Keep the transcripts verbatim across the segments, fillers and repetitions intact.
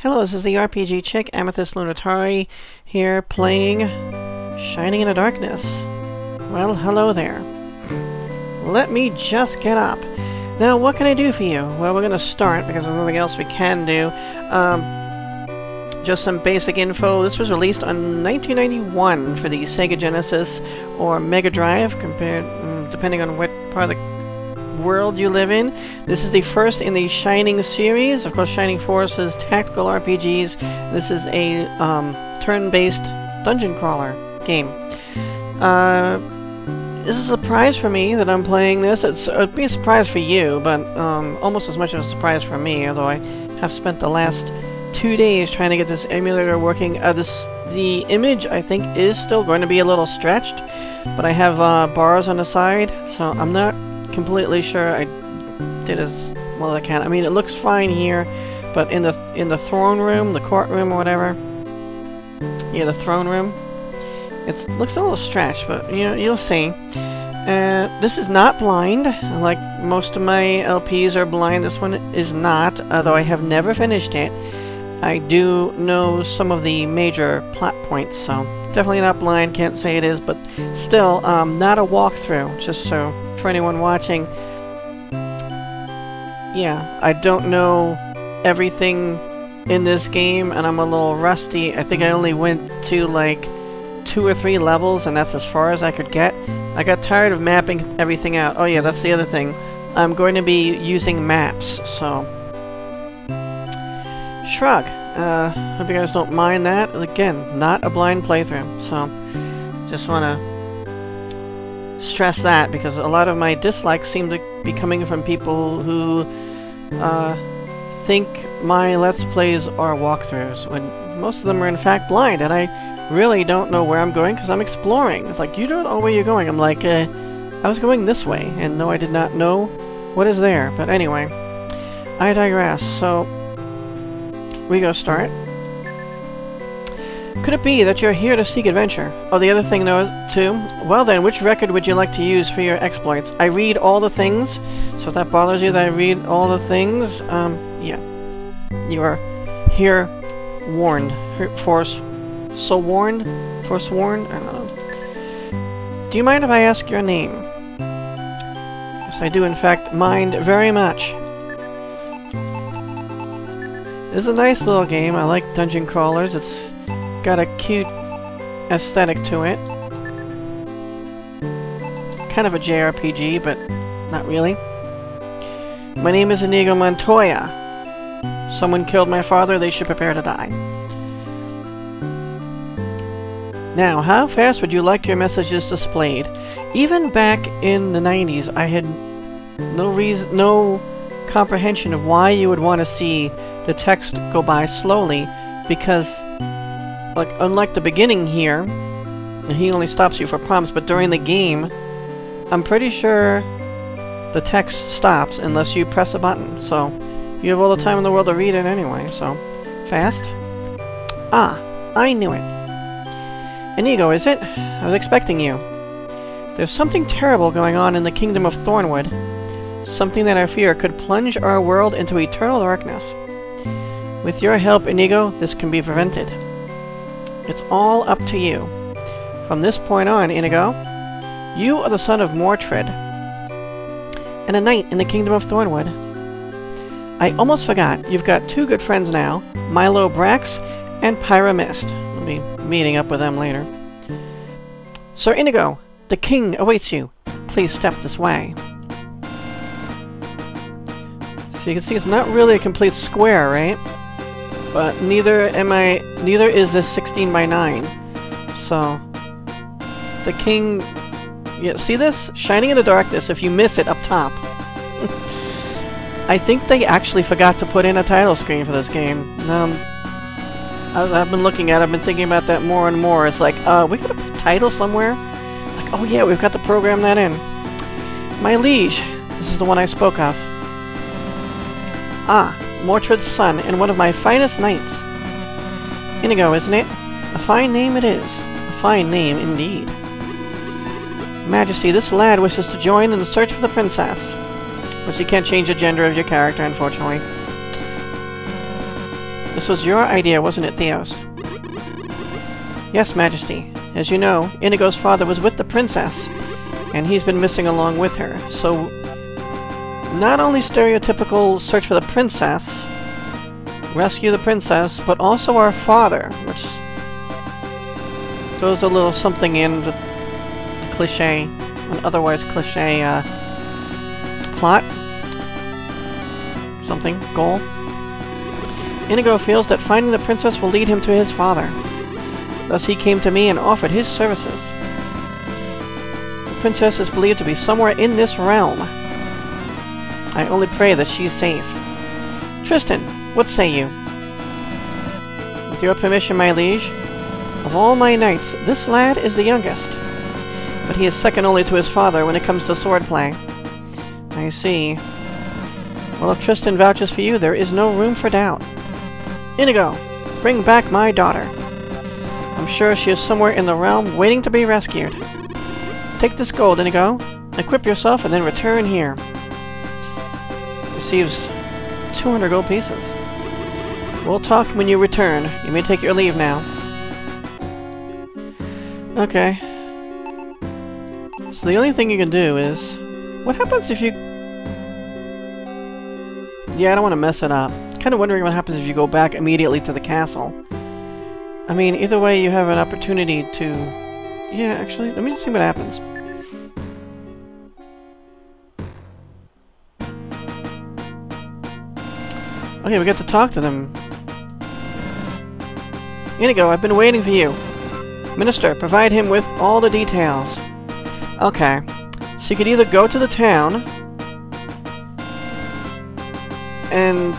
Hello, this is the R P G Chick, Amethyst Lunitari, here playing Shining in the Darkness. Well, hello there. Let me just get up. Now, what can I do for you? Well, we're going to start, because there's nothing else we can do. Um, just some basic info. This was released in nineteen ninety-one for the Sega Genesis or Mega Drive, compared, depending on what part of the world you live in. This is the first in the Shining series. Of course, Shining Forces, tactical R P Gs. This is a um, turn-based dungeon crawler game. Uh, this is a surprise for me that I'm playing this. It's, it'd be a surprise for you, but um, almost as much of a surprise for me, although I have spent the last two days trying to get this emulator working. Uh, this, the image, I think, is still going to be a little stretched, but I have uh, bars on the side, so I'm not completely sure I did as well as I can. I mean, it looks fine here, but in the th in the throne room, the courtroom, or whatever, yeah, the throne room, it looks a little stretched, but you know, you'll see. Uh, this is not blind, like most of my L Ps are blind. This one is not, although I have never finished it. I do know some of the major plot points, so definitely not blind. Can't say it is, but still, um, not a walkthrough. Just so for anyone watching, yeah, I don't know everything in this game, and I'm a little rusty. I think I only went to like two or three levels, and that's as far as I could get. I got tired of mapping everything out. Oh yeah, that's the other thing. I'm going to be using maps, so shrug. Uh, hope you guys don't mind that. Again, not a blind playthrough, so just want to stress that, because a lot of my dislikes seem to be coming from people who uh, think my Let's Plays are walkthroughs, when most of them are in fact blind, and I really don't know where I'm going because I'm exploring. It's like, you don't know where you're going. I'm like, uh, I was going this way, and no, I did not know what is there. But anyway, I digress, so we go start. Could it be that you're here to seek adventure? Oh, the other thing though is too. Well then, which record would you like to use for your exploits? I read all the things, so if that bothers you that I read all the things, um, yeah. You are here warned. Force so warned? Forsworn? I don't know. Do you mind if I ask your name? Yes, I do in fact mind very much. It's a nice little game. I like dungeon crawlers. It's got a cute aesthetic to it. Kind of a J R P G, but not really. My name is Inigo Montoya. Someone killed my father. They should prepare to die. Now, how fast would you like your messages displayed? Even back in the nineties, I had no reason, no comprehension of why you would want to see the text go by slowly, because like unlike the beginning here, he only stops you for prompts, but during the game I'm pretty sure the text stops unless you press a button, so you have all the time in the world to read it anyway, so fast. Ah, I knew it. Inigo, is it? I was expecting you. There's something terrible going on in the kingdom of Thornwood. Something that I fear could plunge our world into eternal darkness. With your help, Inigo, this can be prevented. It's all up to you. From this point on, Inigo, you are the son of Mortred and a knight in the kingdom of Thornwood. I almost forgot, you've got two good friends now, Milo Brax and Pyra Mist. I'll be meeting up with them later. Sir Inigo, the king awaits you. Please step this way. So you can see it's not really a complete square, right? But neither am I. Neither is this sixteen by nine. So the king. Yeah, see this? Shining in the Darkness. If you miss it up top, I think they actually forgot to put in a title screen for this game. Um, I, I've been looking at it. I've been thinking about that more and more. It's like, uh, we could put a title somewhere. Like, oh yeah, we've got to program that in. My liege. This is the one I spoke of. Ah, Mortred's son, and one of my finest knights. Inigo, isn't it? A fine name it is. A fine name, indeed. Majesty, this lad wishes to join in the search for the princess. But you can't change the gender of your character, unfortunately. This was your idea, wasn't it, Theos? Yes, Majesty. As you know, Inigo's father was with the princess, and he's been missing along with her, so... Not only stereotypical search for the princess, rescue the princess, but also our father, which throws a little something in the cliche, an otherwise cliche uh, plot, something, goal. Inigo feels that finding the princess will lead him to his father. Thus he came to me and offered his services. The princess is believed to be somewhere in this realm. I only pray that she's safe. Tristan, what say you? With your permission, my liege, of all my knights, this lad is the youngest. But he is second only to his father when it comes to swordplay. I see. Well, if Tristan vouches for you, there is no room for doubt. Inigo, bring back my daughter. I'm sure she is somewhere in the realm waiting to be rescued. Take this gold, Inigo. Equip yourself and then return here. Receives two hundred gold pieces. We'll talk when you return. You may take your leave now. Okay. So the only thing you can do is... What happens if you... Yeah, I don't want to mess it up. Kind of wondering what happens if you go back immediately to the castle. I mean, either way, you have an opportunity to... Yeah, actually, let me just see what happens. Okay, we got to talk to them. Inigo, I've been waiting for you. Minister, provide him with all the details. Okay. So you could either go to the town... and...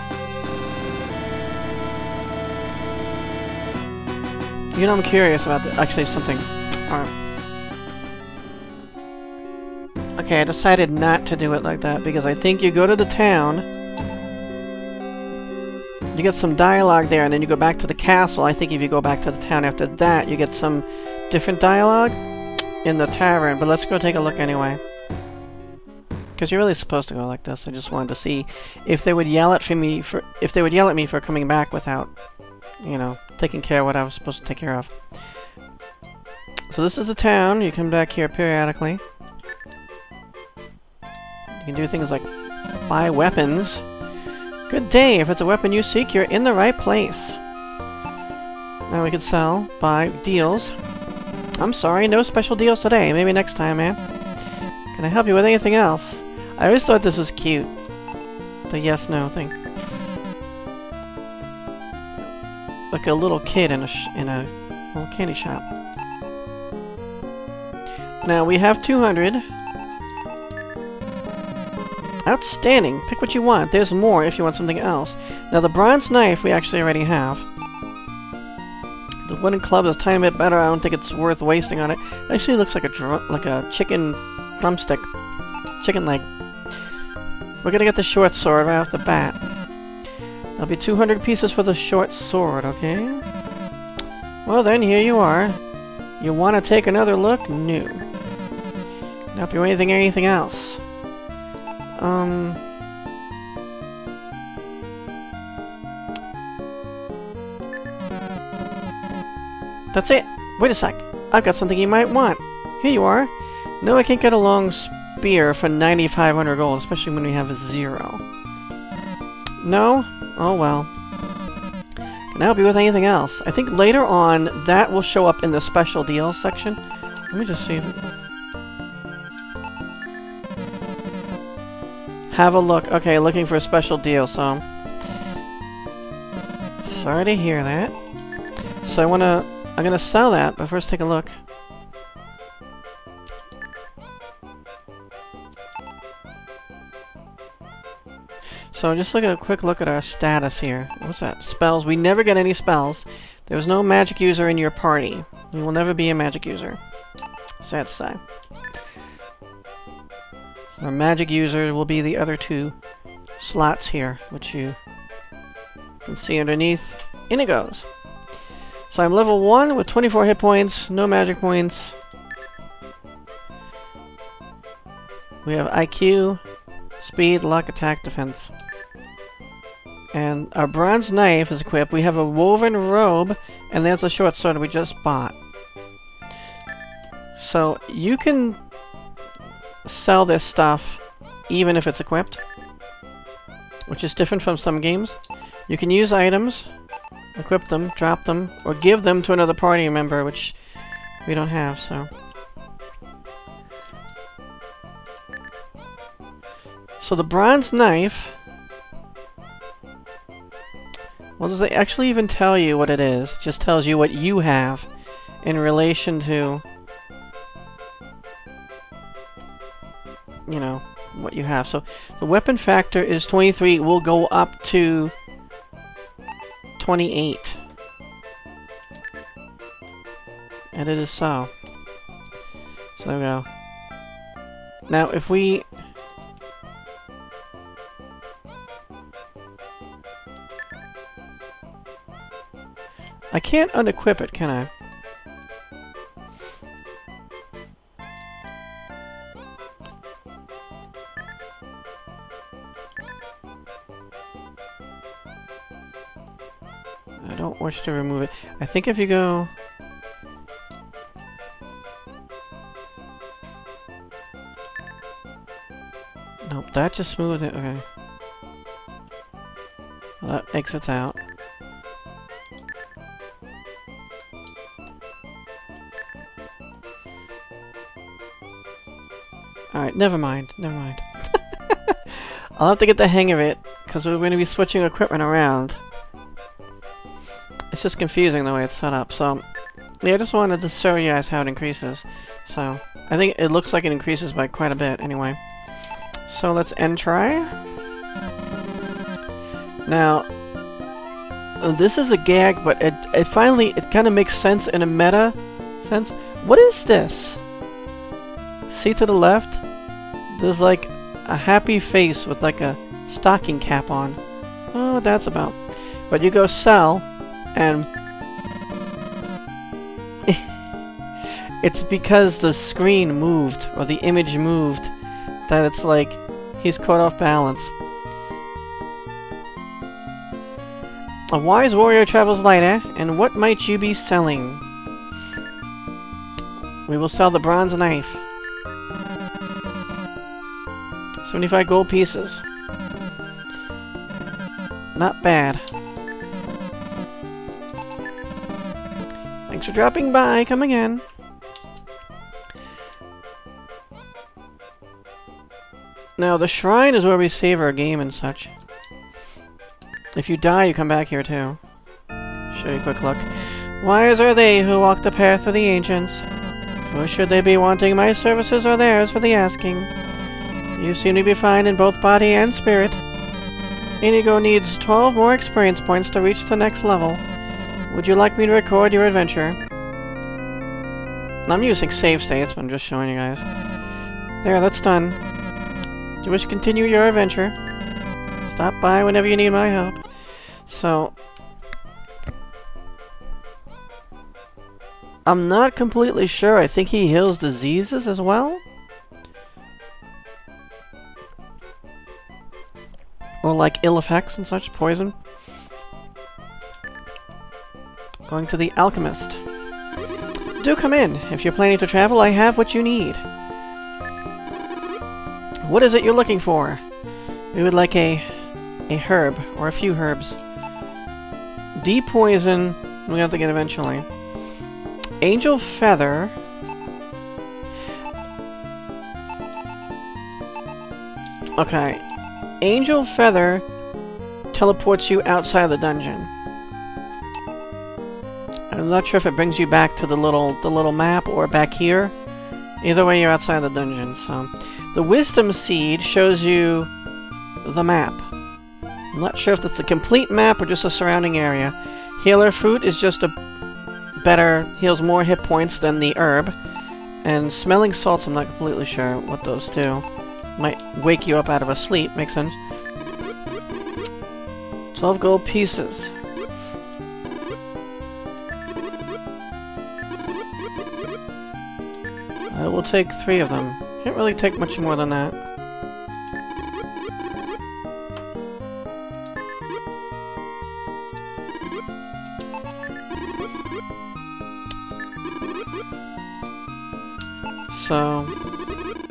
You know, I'm curious about that. Actually, something. Alright. Okay, I decided not to do it like that, because I think you go to the town... You get some dialogue there, and then you go back to the castle. I think if you go back to the town after that, you get some different dialogue in the tavern. But let's go take a look anyway. Because you're really supposed to go like this. I just wanted to see if they would yell at me for if they would yell at me for coming back without, you know, taking care of what I was supposed to take care of. So this is the town. You come back here periodically. You can do things like buy weapons. Good day! If it's a weapon you seek, you're in the right place. Now we can sell, buy, deals. I'm sorry, no special deals today. Maybe next time, man. Can I help you with anything else? I always thought this was cute. The yes-no thing. Like a little kid in a, sh in a little candy shop. Now we have two hundred. Outstanding! Pick what you want. There's more if you want something else. Now, the bronze knife we actually already have. The wooden club is a tiny bit better. I don't think it's worth wasting on it. It actually looks like a drum like a chicken drumstick. Chicken leg. We're gonna get the short sword right off the bat. There'll be two hundred pieces for the short sword, okay? Well then, here you are. You wanna take another look? No. Can help you anything or anything else? Um... That's it! Wait a sec! I've got something you might want! Here you are! No, I can't get a long spear for ninety-five hundred gold, especially when we have a zero. No? Oh well. Can I help you with anything else? I think later on, that will show up in the special deals section. Let me just see if... It Have a look. Okay, looking for a special deal, so... Sorry to hear that. So I wanna... I'm gonna sell that, but first take a look. So just look at a quick look at our status here. What's that? Spells. We never get any spells. There was no magic user in your party. You will never be a magic user. Sad to say. Our magic user will be the other two slots here, which you can see underneath Inigo's. So I'm level one with twenty-four hit points, no magic points. We have I Q, speed, luck, attack, defense. And our bronze knife is equipped. We have a woven robe, and there's a short sword we just bought. So you can sell this stuff even if it's equipped, which is different from some games. You can use items, equip them, drop them, or give them to another party member, which we don't have, so... So the bronze knife... Well, does it actually even tell you what it is? It just tells you what you have in relation to... you know, what you have. So the weapon factor is twenty-three. We'll go up to twenty-eight. And it is so. So there we go. Now, if we... I can't unequip it, can I? I don't wish to remove it. I think if you go... Nope, that just smoothed it. Okay. Well, that exits out. Alright, never mind, never mind. I'll have to get the hang of it, because we're going to be switching equipment around. It's just confusing the way it's set up, so... Yeah, I just wanted to show you guys how it increases. So, I think it looks like it increases by quite a bit, anyway. So, let's end try. Now... This is a gag, but it, it finally... It kind of makes sense in a meta sense. What is this? See to the left, there's like a happy face with like a stocking cap on. Oh, what that's about. But you go sell, and it's because the screen moved, or the image moved, that it's like he's caught off balance. A wise warrior travels lighter, and what might you be selling? We will sell the bronze knife. seventy-five gold pieces. Not bad. Thanks for dropping by. Come again. Now, the shrine is where we save our game and such. If you die, you come back here, too. Show you a quick look. Wise are they who walk the path of the ancients. For should they be wanting my services or theirs for the asking. You seem to be fine in both body and spirit. Inigo needs twelve more experience points to reach the next level. Would you like me to record your adventure? I'm using save states, but I'm just showing you guys. There, that's done. Do you wish to continue your adventure? Stop by whenever you need my help. So... I'm not completely sure. I think he heals diseases as well? Or like ill effects and such, poison. Going to the alchemist. Do come in. If you're planning to travel, I have what you need. What is it you're looking for? We would like a a herb, or a few herbs. De-poison, we have to get eventually. Angel feather. Okay. Angel Feather teleports you outside the dungeon. I'm not sure if it brings you back to the little the little map or back here. Either way, you're outside the dungeon, so... The Wisdom Seed shows you the map. I'm not sure if that's the complete map or just the surrounding area. Healer Fruit is just a better... heals more hit points than the herb. And Smelling Salts, I'm not completely sure what those do. Might wake you up out of a sleep, makes sense. twelve gold pieces. I will take three of them. Can't really take much more than that. so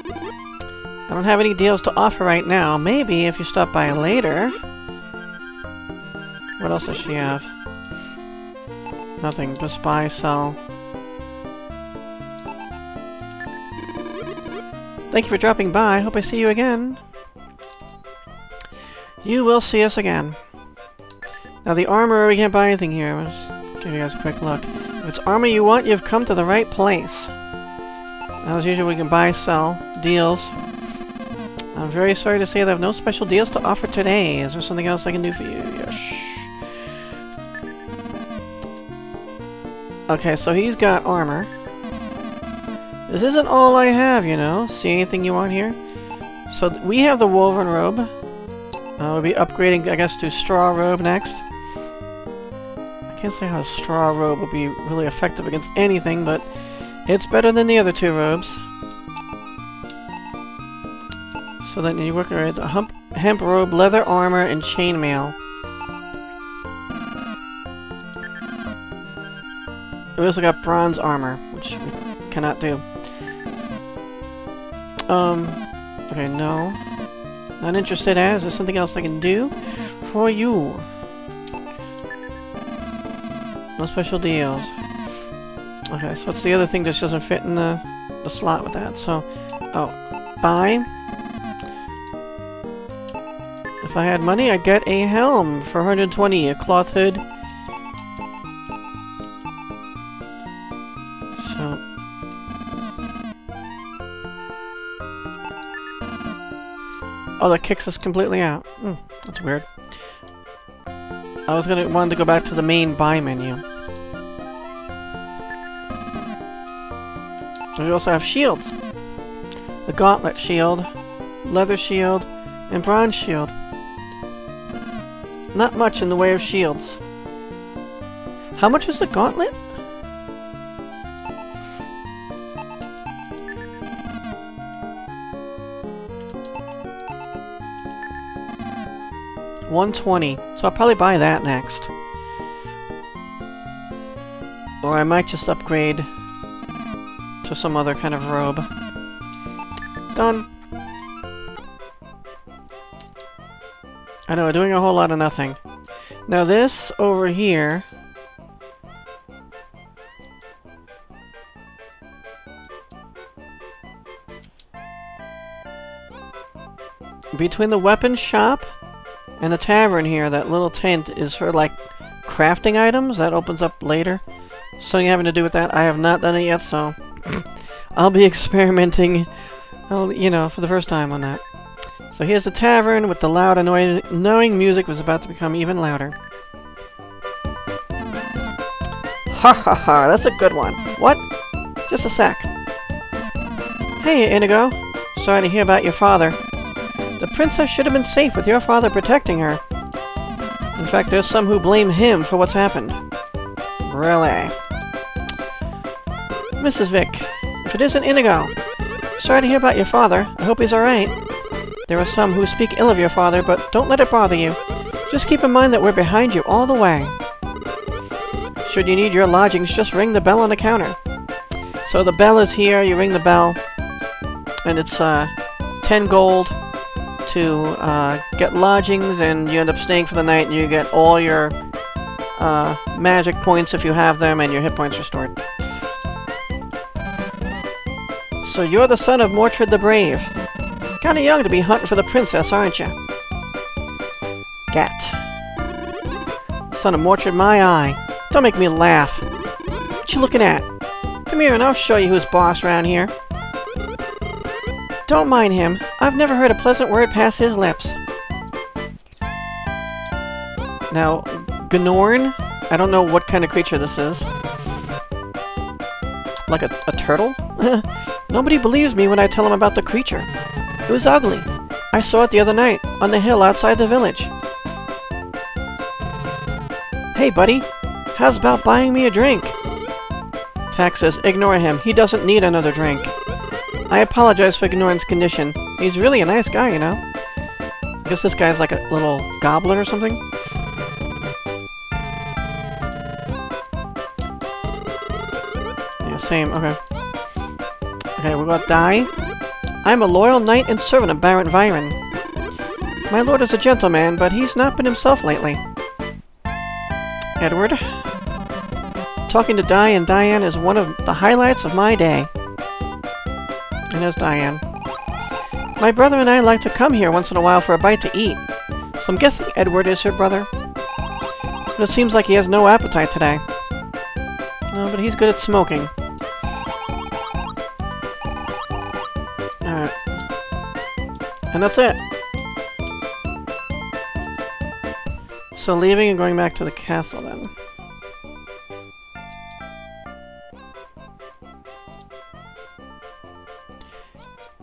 I don't have any deals to offer right now. Maybe if you stop by later. What else does she have? Nothing. Just buy, sell. Thank you for dropping by. Hope I see you again. You will see us again. Now the armor, we can't buy anything here. I'll just give you guys a quick look. If it's armor you want, you've come to the right place. Now, as usual, we can buy, sell, deals. I'm very sorry to say that I have no special deals to offer today. Is there something else I can do for you? Yes. Okay, so he's got armor. This isn't all I have, you know. See anything you want here? So th we have the woven robe. Uh, we'll be upgrading, I guess, to straw robe next. I can't say how straw robe will be really effective against anything, but it's better than the other two robes. So then you work with hump, hemp robe, leather armor, and chainmail. We also got bronze armor, which we cannot do. Um, okay, no. Not interested as? Is there something else I can do for you? No special deals. Okay, so what's the other thing that just doesn't fit in the, the slot with that? So, oh, buy. If I had money, I'd get a helm for one hundred twenty, a cloth hood. So, oh, that kicks us completely out. Mm, that's weird. I was gonna wanted to go back to the main buy menu. So we also have shields. The gauntlet shield, leather shield, and bronze shield. Not much in the way of shields. How much is the gauntlet? one twenty. So I'll probably buy that next. Or I might just upgrade to some other kind of robe. Done. I know, we're doing a whole lot of nothing. Now this over here... between the weapon shop and the tavern here, that little tent is for, like, crafting items. That opens up later. Something having to do with that. I have not done it yet, so... I'll be experimenting, I'll, you know, for the first time on that. So here's the tavern with the loud annoying, knowing music was about to become even louder. Ha ha ha, that's a good one. What? Just a sec. Hey, Inigo. Sorry to hear about your father. The princess should have been safe with your father protecting her. In fact, there's some who blame him for what's happened. Really? Missus Vic, if it isn't Inigo. Sorry to hear about your father. I hope he's alright. There are some who speak ill of your father, but don't let it bother you. Just keep in mind that we're behind you all the way. Should you need your lodgings, just ring the bell on the counter. So the bell is here, you ring the bell, and it's uh, ten gold to uh, get lodgings, and you end up staying for the night, and you get all your uh, magic points if you have them, and your hit points restored. So you're the son of Mortred the Brave. Kinda young to be hunting for the princess, aren't you? Gat. Son of Mortred, my eye. Don't make me laugh. What you looking at? Come here and I'll show you who's boss around here. Don't mind him. I've never heard a pleasant word pass his lips. Now, Gnorn? I don't know what kind of creature this is. Like a, a turtle? Nobody believes me when I tell him about the creature. It was ugly. I saw it the other night, on the hill outside the village. Hey, buddy. How's about buying me a drink? Tak says, ignore him. He doesn't need another drink. I apologize for Gnorn's condition. He's really a nice guy, you know? I guess this guy's like a little goblin or something. Yeah, same. Okay. Okay, we got Dai. I am a loyal knight and servant of Baron Vyron. My lord is a gentleman, but he's not been himself lately. Edward. Talking to Dai and Dyan is one of the highlights of my day. And there's Dyan. My brother and I like to come here once in a while for a bite to eat. So I'm guessing Edward is her brother. But it seems like he has no appetite today. No, but he's good at smoking. Alright. And that's it. So leaving and going back to the castle then.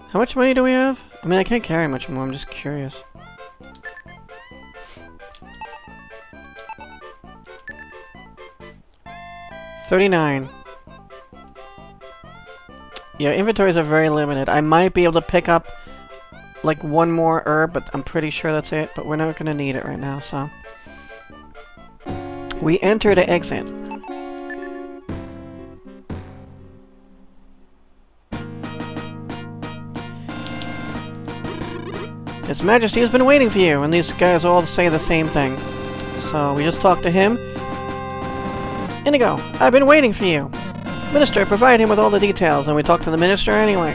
How much money do we have? I mean, I can't carry much more, I'm just curious. thirty-nine. Yeah, inventories are very limited. I might be able to pick up like one more herb, but I'm pretty sure that's it, but we're not gonna need it right now, so. We enter to exit. His Majesty has been waiting for you, and these guys all say the same thing. So we just talked to him. Inigo, I've been waiting for you. Minister, provide him with all the details, and we talked to the Minister anyway.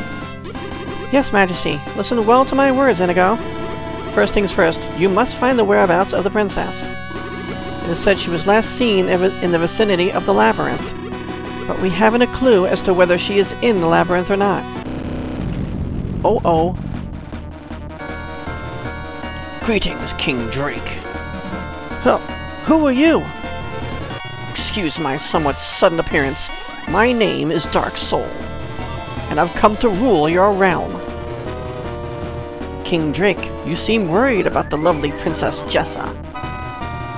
Yes, Majesty. Listen well to my words, Inigo. First things first, you must find the whereabouts of the Princess. It is said she was last seen in the vicinity of the Labyrinth, but we haven't a clue as to whether she is in the Labyrinth or not. Oh oh. Greetings, King Drake. Huh, who are you? Excuse my somewhat sudden appearance. My name is Dark Soul, and I've come to rule your realm. King Drake, you seem worried about the lovely Princess Jessa.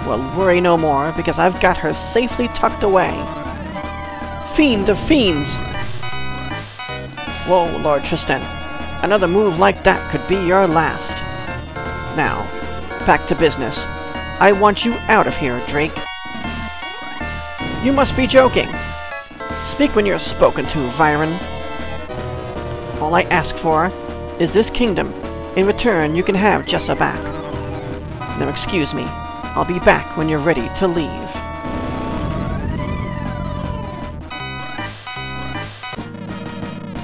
Well, worry no more, because I've got her safely tucked away. Fiend of fiends! Whoa, Lord Tristan. Another move like that could be your last. Now, back to business. I want you out of here, Drake. You must be joking. Speak when you're spoken to, Vyron. All I ask for is this kingdom. In return, you can have Jessa back. Now excuse me. I'll be back when you're ready to leave.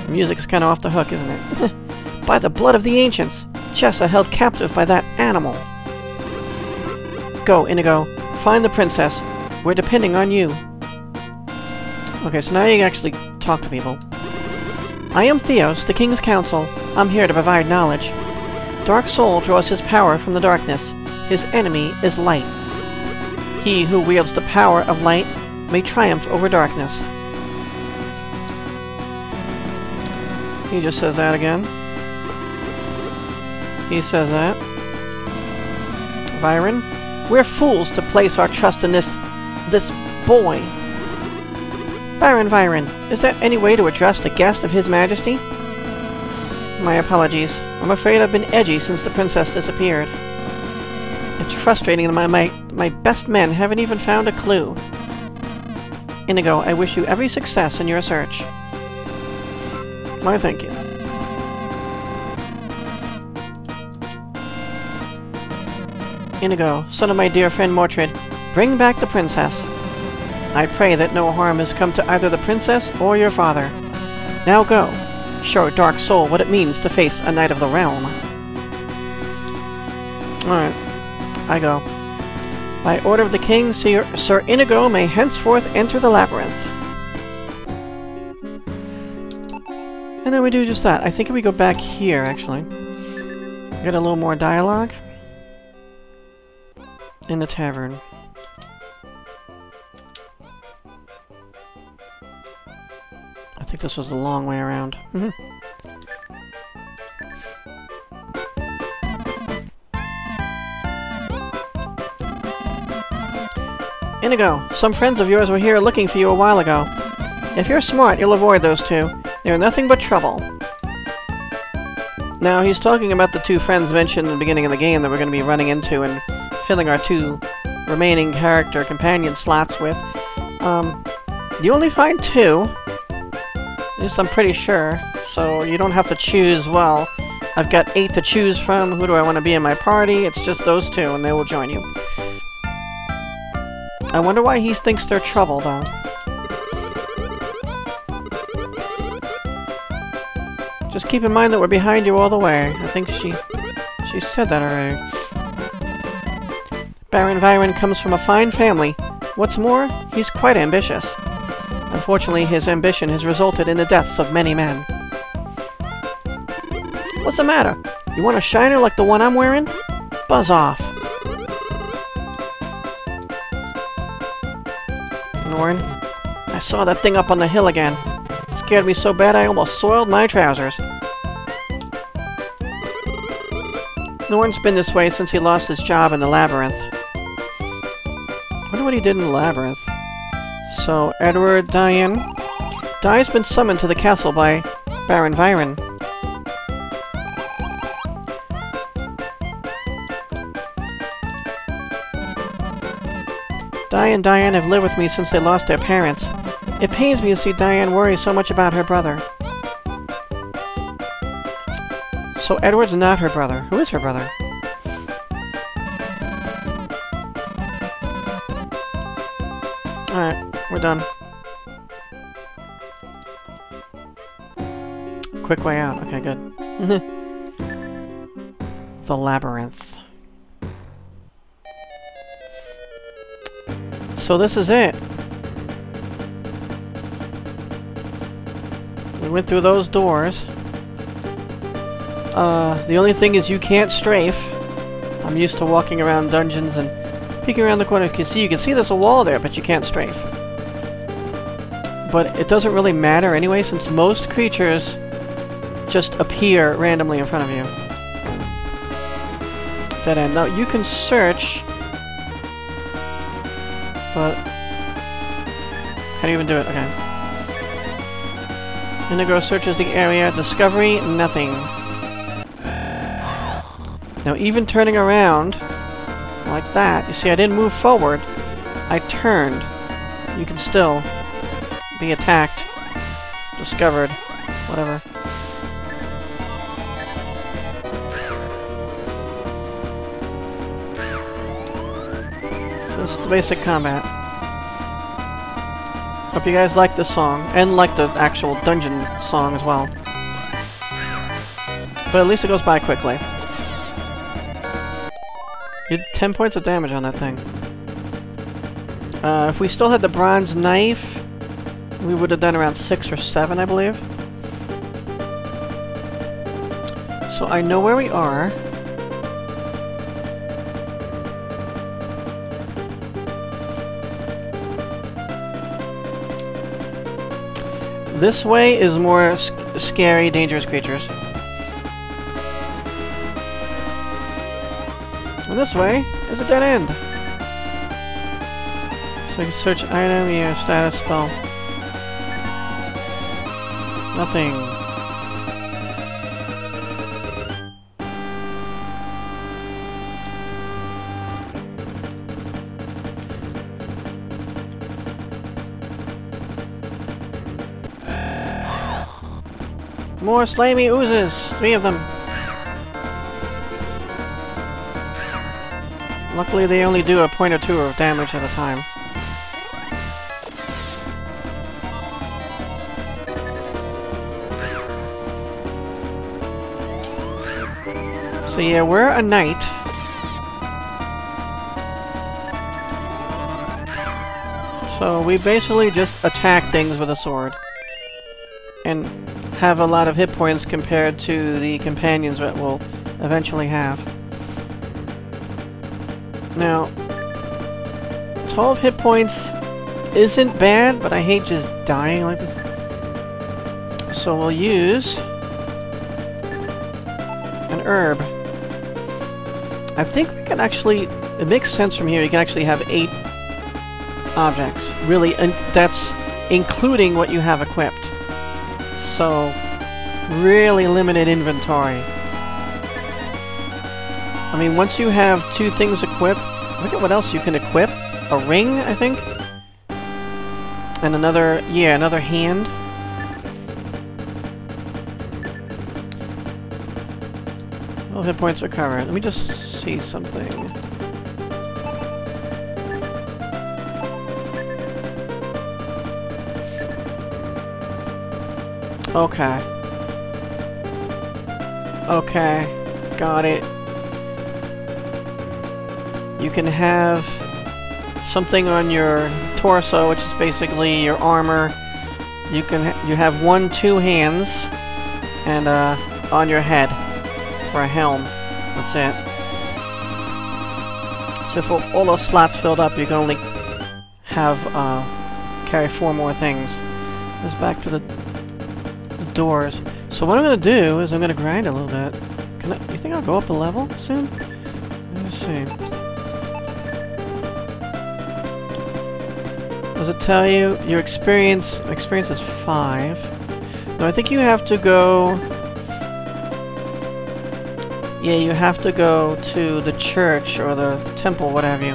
The music's kind of off the hook, isn't it? By the blood of the ancients, Jessa held captive by that animal. Go, Inigo. Find the princess. We're depending on you. Okay, so now you can actually talk to people. I am Theos, the King's Council. I'm here to provide knowledge. Dark Soul draws his power from the darkness. His enemy is light. He who wields the power of light may triumph over darkness. He just says that again. He says that. Vyron, we're fools to place our trust in this... this boy. Baron Vyron, is there any way to address the guest of His Majesty? My apologies. I'm afraid I've been edgy since the princess disappeared. It's frustrating that my, my, my best men haven't even found a clue. Inigo, I wish you every success in your search. Why, thank you. Inigo, son of my dear friend Mortred, bring back the princess. I pray that no harm has come to either the princess or your father. Now go. Show Dark Soul what it means to face a knight of the realm. Alright. I go. By order of the king, Sir, Sir Inigo may henceforth enter the labyrinth. And then we do just that. I think if we go back here, actually. Get a little more dialogue. In the tavern. I think this was the long way around. Inigo, some friends of yours were here looking for you a while ago. If you're smart, you'll avoid those two. They're nothing but trouble. Now, he's talking about the two friends mentioned in the beginning of the game that we're going to be running into and filling our two remaining character companion slots with. Um, you only find two. At least I'm pretty sure. so you don't have to choose. Well, I've got eight to choose from. Who do I want to be in my party? It's just those two, and they will join you. I wonder why he thinks they're trouble, though. Just keep in mind that we're behind you all the way. I think she... she said that already. Baron Vyron comes from a fine family. What's more, he's quite ambitious. Unfortunately, his ambition has resulted in the deaths of many men. What's the matter? You want a shiner like the one I'm wearing? Buzz off! Norn, I saw that thing up on the hill again. It scared me so bad I almost soiled my trousers. Norn's been this way since he lost his job in the Labyrinth. I wonder what he did in the Labyrinth. So, Edward, Dyan... Dai's been summoned to the castle by Baron Vyron. Dai and Dyan have lived with me since they lost their parents. It pains me to see Dyan worry so much about her brother. So Edward's not her brother. Who is her brother? Alright, we're done. Quick way out. Okay, good. The Labyrinth. So this is it. We went through those doors. Uh, the only thing is you can't strafe. I'm used to walking around dungeons and peeking around the corner. You can see, you can see there's a wall there, but you can't strafe. But it doesn't really matter anyway, since most creatures just appear randomly in front of you. Dead end. Now you can search. But how do you even do it? Okay. Inigo searches the area. Discovery, nothing. Now even turning around like that, you see I didn't move forward. I turned. You can still be attacked, discovered, whatever. This is the basic combat. Hope you guys like this song, and like the actual dungeon song as well. But at least it goes by quickly. You did ten points of damage on that thing. Uh, if we still had the bronze knife, we would have done around six or seven, I believe. So I know where we are. This way is more sc scary, dangerous creatures. And this way is a dead end. So you can search item, yeah, status, spell. Nothing. More slimy oozes! Three of them. Luckily they only do a point or two of damage at a time. So yeah, we're a knight. So we basically just attack things with a sword. And have a lot of hit points compared to the companions that we'll eventually have. Now, twelve hit points isn't bad, but I hate just dying like this. So we'll use an herb. I think we can actually, it makes sense from here, you can actually have eight objects. Really, and that's including what you have equipped. So, really limited inventory. I mean, once you have two things equipped, look at what else you can equip. A ring, I think? And another, yeah, another hand. All hit points are covered. Let me just see something. Okay. Okay. Got it. You can have something on your torso, which is basically your armor. You can ha you have one, two hands, and uh, on your head for a helm. That's it. So if all those slots filled up, you can only have uh, carry four more things. Goes back to the, the doors. So what I'm gonna do is I'm gonna grind a little bit. Can I? You think I'll go up a level soon? Let me see. Does it tell you? Your experience experience is five. No, I think you have to go... Yeah, you have to go to the church or the temple, what have you,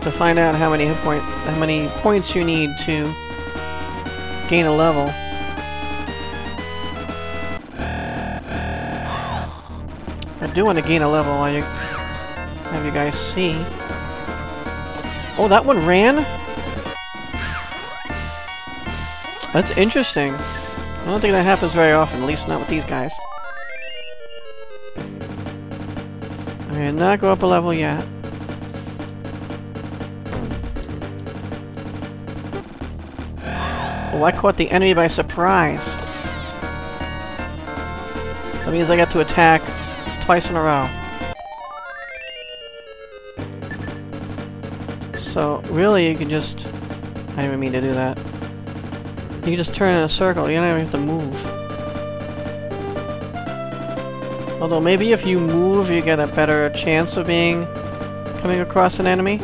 to find out how many hit point, how many points you need to gain a level. I do want to gain a level while you have you guys see. Oh, that one ran? That's interesting. I don't think that happens very often, at least not with these guys. I did not go up a level yet. Oh, I caught the enemy by surprise. That means I got to attack twice in a row. So, really, you can just... I didn't mean to do that. You can just turn in a circle, you don't even have to move. Although, maybe if you move, you get a better chance of being... coming across an enemy.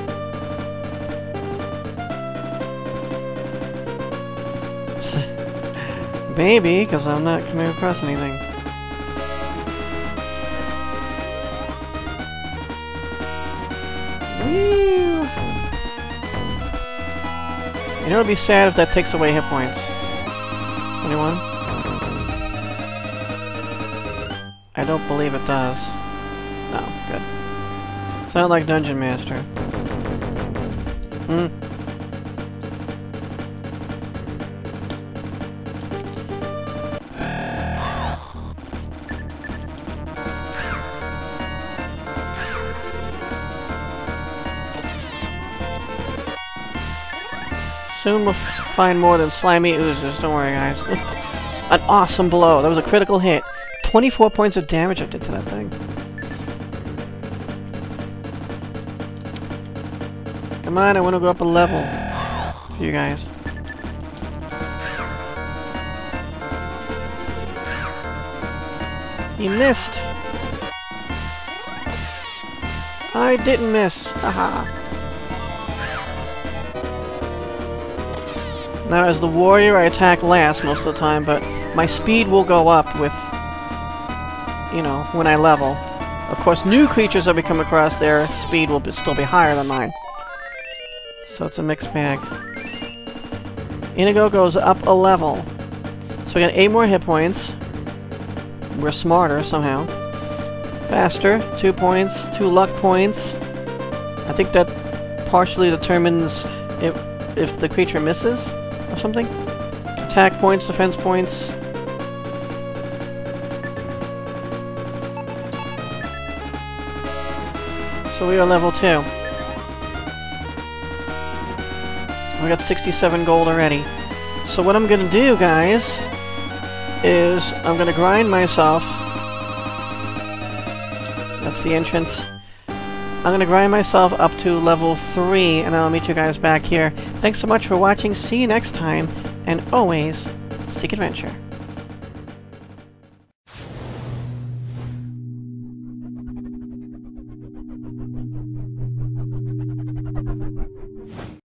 Maybe, because I'm not coming across anything. You know, it would be sad if that takes away hit points. Anyone? I don't believe it does. No, good. Sound like Dungeon Master. Soon we'll find more than slimy oozers, don't worry guys. An awesome blow, that was a critical hit. twenty-four points of damage I did to that thing. Come on, I want to go up a level for you guys. You missed! I didn't miss, haha. Now, as the warrior, I attack last most of the time, but my speed will go up with, you know, when I level. Of course, new creatures that we come across, their speed will be, still be higher than mine. So it's a mixed bag. Inigo goes up a level. So we got eight more hit points. We're smarter somehow. Faster, two points, two luck points. I think that partially determines it, if the creature misses. Or something? Attack points, defense points. So we are level two. We got sixty-seven gold already. So what I'm gonna do, guys, is I'm gonna grind myself. That's the entrance. I'm gonna grind myself up to level three, and I'll meet you guys back here. Thanks so much for watching, see you next time, and always, seek adventure.